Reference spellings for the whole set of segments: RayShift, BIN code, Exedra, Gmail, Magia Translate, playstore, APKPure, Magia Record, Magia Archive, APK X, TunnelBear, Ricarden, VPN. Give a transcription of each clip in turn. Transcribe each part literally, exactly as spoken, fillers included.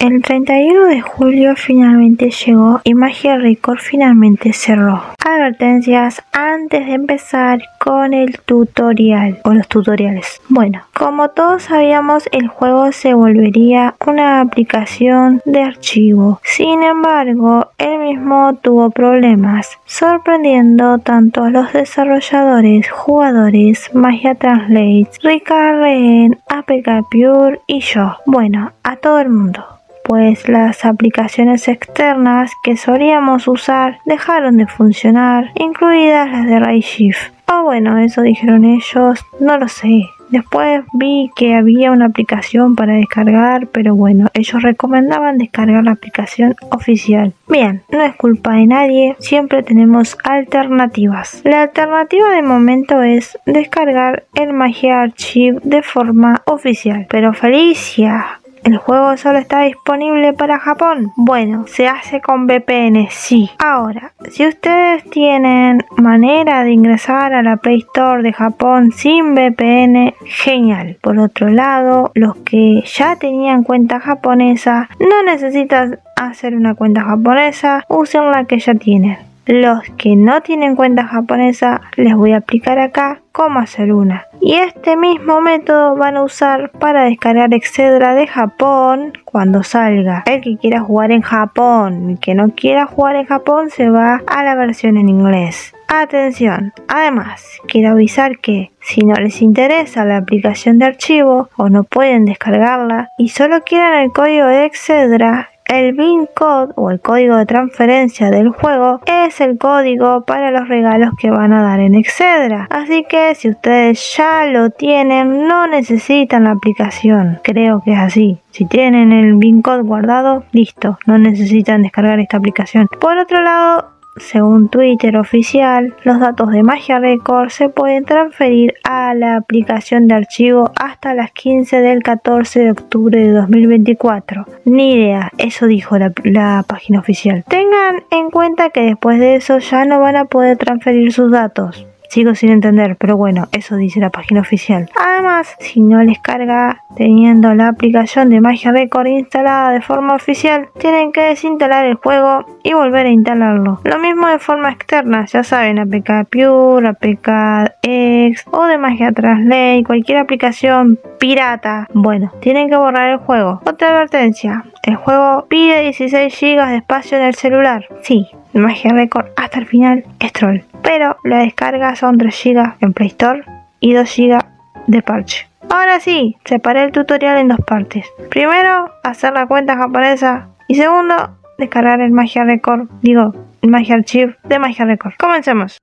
El treinta y uno de julio finalmente llegó y Magia Record finalmente cerró. Advertencias antes de empezar con el tutorial o los tutoriales. Bueno, como todos sabíamos, el juego se volvería una aplicación de archivo. Sin embargo, él mismo tuvo problemas, sorprendiendo tanto a los desarrolladores, jugadores, Magia Translate, Ricarden, APKPure y yo. Bueno, a todo el mundo. Pues las aplicaciones externas que solíamos usar dejaron de funcionar, incluidas las de RayShift. O bueno, eso dijeron ellos, no lo sé. Después vi que había una aplicación para descargar, pero bueno, ellos recomendaban descargar la aplicación oficial. Bien, no es culpa de nadie, siempre tenemos alternativas. La alternativa de momento es descargar el Magia Archive de forma oficial. Pero Felicia... ¿el juego solo está disponible para Japón? Bueno, se hace con V P N, sí. Ahora, si ustedes tienen manera de ingresar a la Play Store de Japón sin V P N, genial. Por otro lado, los que ya tenían cuenta japonesa, no necesitan hacer una cuenta japonesa, usen la que ya tienen. Los que no tienen cuenta japonesa, les voy a explicar acá cómo hacer una. Y este mismo método van a usar para descargar Exedra de Japón cuando salga. El que quiera jugar en Japón, el que no quiera jugar en Japón se va a la versión en inglés. Atención, además quiero avisar que si no les interesa la aplicación de archivo o no pueden descargarla y solo quieran el código de Exedra, el BIN code o el código de transferencia del juego es el código para los regalos que van a dar en Exedra. Así que si ustedes ya lo tienen, no necesitan la aplicación. Creo que es así. Si tienen el BIN code guardado, listo. No necesitan descargar esta aplicación. Por otro lado, según Twitter oficial, los datos de Magia Record se pueden transferir a la aplicación de archivo hasta las quince del catorce de octubre de dos mil veinticuatro. Ni idea, eso dijo la, la página oficial. Tengan en cuenta que después de eso ya no van a poder transferir sus datos. Sigo sin entender, pero bueno, eso dice la página oficial. Además, si no les carga teniendo la aplicación de Magia Record instalada de forma oficial, tienen que desinstalar el juego y volver a instalarlo. Lo mismo de forma externa, ya saben, APKPure, A P K X o de Magia Translate, cualquier aplicación pirata. Bueno, tienen que borrar el juego. Otra advertencia, el juego pide dieciséis gigas de espacio en el celular. Sí, Magia Record hasta el final es troll, pero la descarga son tres gigas en Play Store y dos gigas de parche. Ahora sí, separé el tutorial en dos partes. Primero, hacer la cuenta japonesa y segundo, descargar el Magia Record, digo, el Magia Archive de Magia Record. Comencemos.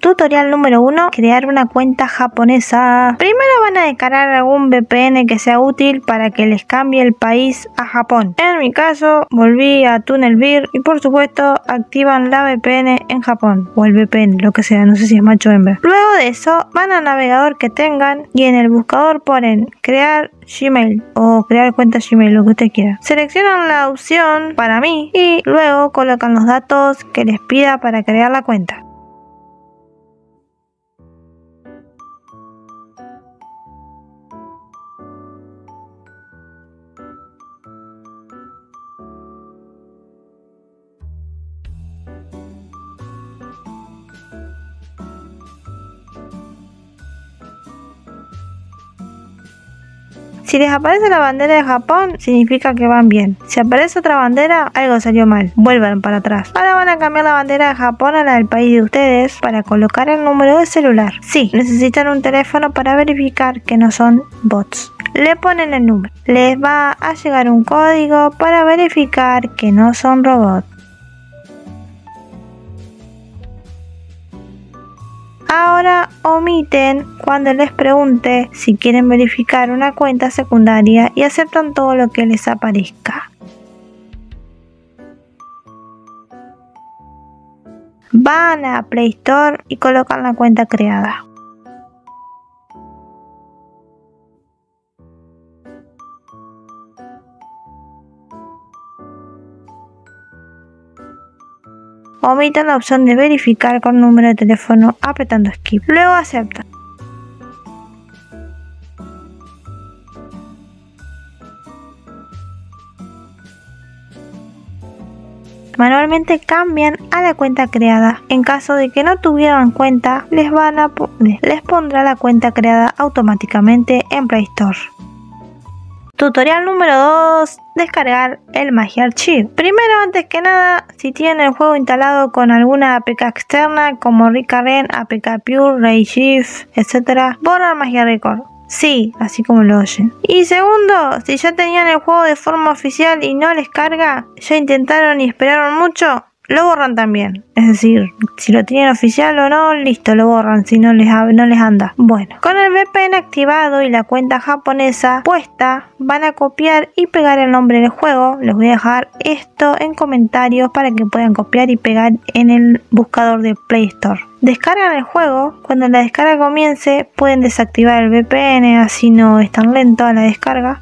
Tutorial número uno, crear una cuenta japonesa. Primero van a descargar algún V P N que sea útil para que les cambie el país a Japón. En mi caso, volví a TunnelBear y por supuesto activan la V P N en Japón. O el V P N, lo que sea, no sé si es macho o hembra. Luego de eso, van al navegador que tengan y en el buscador ponen crear Gmail o crear cuenta Gmail, lo que usted quiera. Seleccionan la opción para mí y luego colocan los datos que les pida para crear la cuenta. Si les aparece la bandera de Japón, significa que van bien. Si aparece otra bandera, algo salió mal. Vuelvan para atrás. Ahora van a cambiar la bandera de Japón a la del país de ustedes para colocar el número de celular. Sí, necesitan un teléfono para verificar que no son bots. Le ponen el número. Les va a llegar un código para verificar que no son robots. Ahora omiten cuando les pregunte si quieren verificar una cuenta secundaria y aceptan todo lo que les aparezca. Van a Play Store y colocan la cuenta creada. Omitan la opción de verificar con número de teléfono apretando skip. Luego aceptan. manualmente cambian a la cuenta creada. En caso de que no tuvieran cuenta, les, van a po les pondrá la cuenta creada automáticamente en Play Store. Tutorial número dos. Descargar el Magia Archive. Primero, antes que nada, si tienen el juego instalado con alguna A P K externa como Ricarden, APKPure, RayShift, etcétera, borran Magia Record. Sí, así como lo oyen. Y segundo, si ya tenían el juego de forma oficial y no les carga, ya intentaron y esperaron mucho, lo borran también. Es decir, si lo tienen oficial o no, listo, lo borran si no les, no les anda. Bueno, con el V P N activado y la cuenta japonesa puesta, van a copiar y pegar el nombre del juego. Les voy a dejar esto en comentarios para que puedan copiar y pegar en el buscador de Play Store. Descargan el juego. Cuando la descarga comience, pueden desactivar el V P N, así no es tan lento a la descarga.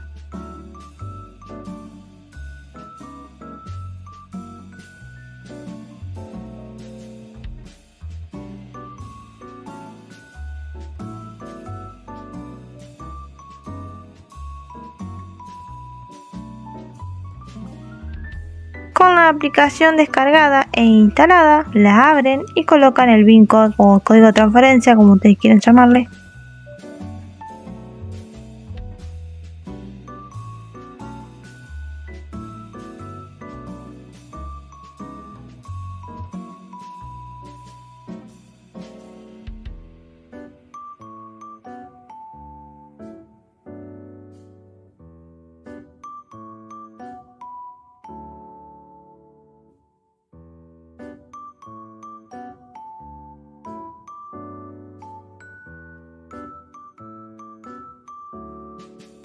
Con la aplicación descargada e instalada, la abren y colocan el B I N code o código de transferencia, como ustedes quieran llamarle.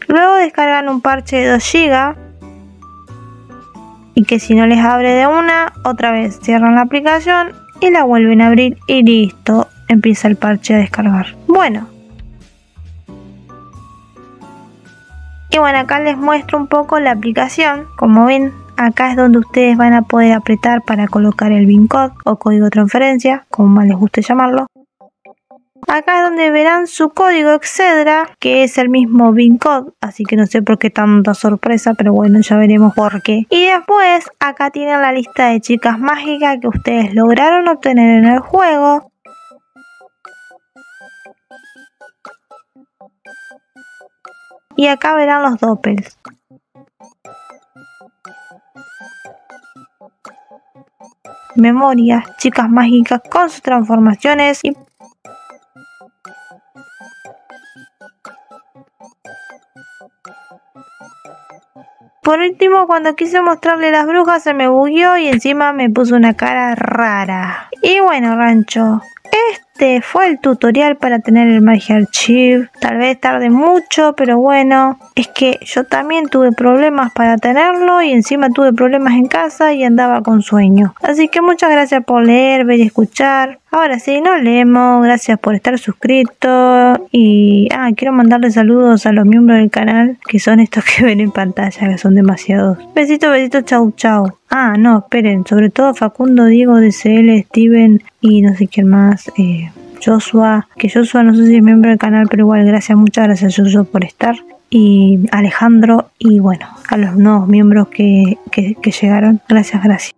Luego descargan un parche de dos gigas y que si no les abre de una, otra vez cierran la aplicación y la vuelven a abrir y listo, empieza el parche a descargar. Bueno, y bueno, acá les muestro un poco la aplicación. Como ven, acá es donde ustedes van a poder apretar para colocar el B I N code o código de transferencia, como más les guste llamarlo. Acá es donde verán su código Exedra, que es el mismo B I N code, así que no sé por qué tanta sorpresa, pero bueno, ya veremos por qué. Y después, acá tienen la lista de chicas mágicas que ustedes lograron obtener en el juego. Y acá verán los doppels. Memorias, chicas mágicas con sus transformaciones y... Por último, cuando quise mostrarle las brujas se me bugueó y encima me puso una cara rara. Y bueno, rancho, este fue el tutorial para tener el Magia Archive. Tal vez tarde mucho, pero bueno, es que yo también tuve problemas para tenerlo y encima tuve problemas en casa y andaba con sueño. Así que muchas gracias por leer, ver y escuchar. Ahora sí, nos leemos. Gracias por estar suscrito. Y ah, quiero mandarle saludos a los miembros del canal, que son estos que ven en pantalla, que son demasiados. Besitos, besitos, chau, chau. Ah, no, esperen. Sobre todo Facundo, Diego, D C L, Steven y no sé quién más. Eh, Joshua. Que Joshua no sé si es miembro del canal, pero igual gracias, muchas gracias Joshua por estar. Y Alejandro y bueno, a los nuevos miembros que, que, que llegaron. Gracias, gracias.